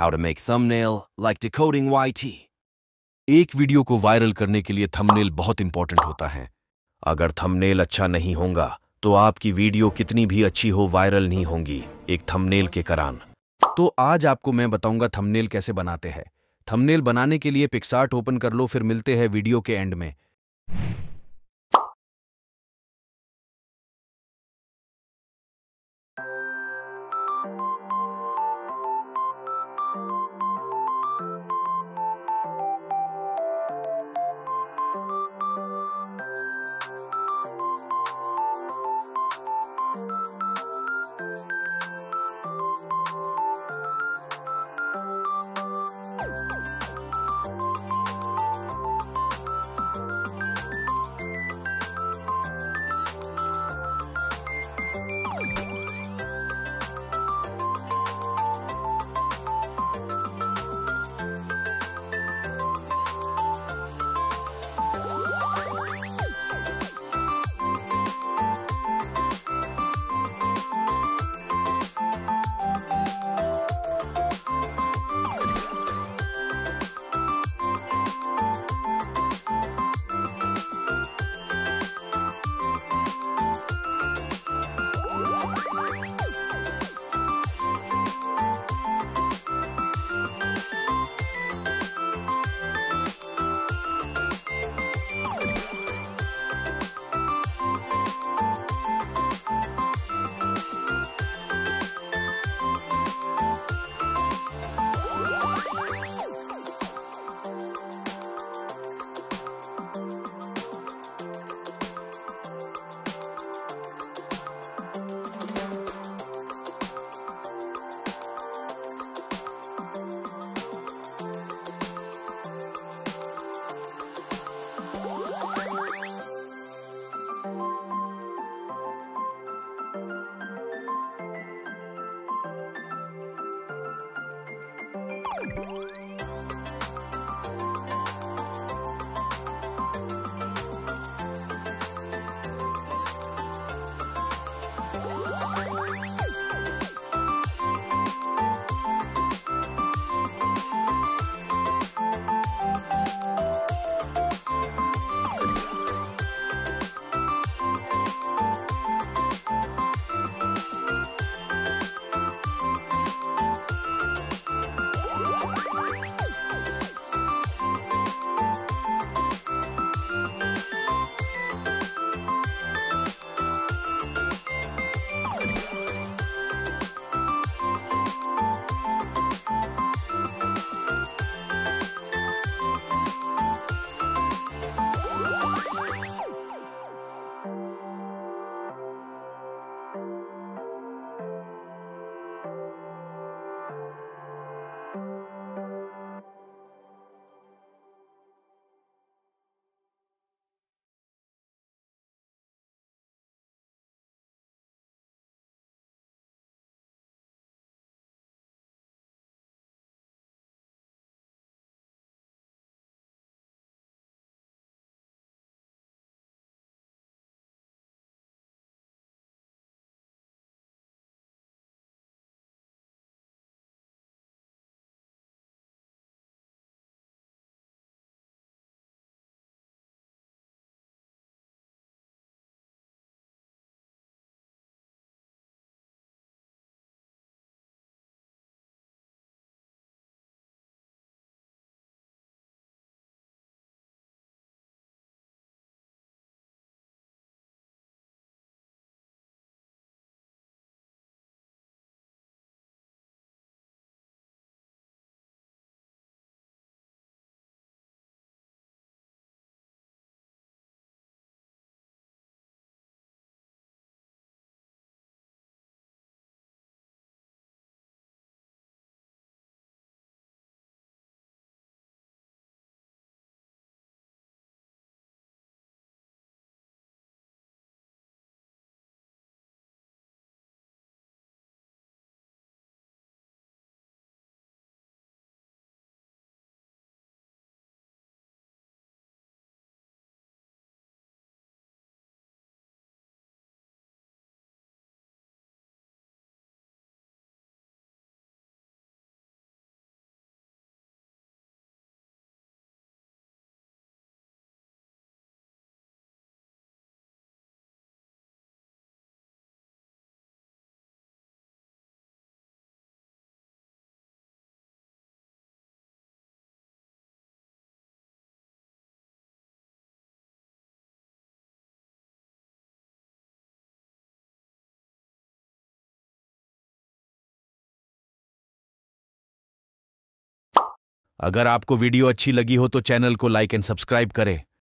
How to make thumbnail like decoding YT। एक video को viral करने के लिए थंबनेल बहुत इंपॉर्टेंट होता है। अगर थंबनेल अच्छा नहीं होगा तो आपकी वीडियो कितनी भी अच्छी हो वायरल नहीं होंगी एक थंबनेल के कारण। तो आज आपको मैं बताऊंगा थंबनेल कैसे बनाते हैं। थंबनेल बनाने के लिए पिक्सार्ट ओपन कर लो, फिर मिलते हैं वीडियो के एंड में। अगर आपको वीडियो अच्छी लगी हो तो चैनल को लाइक एंड सब्सक्राइब करें।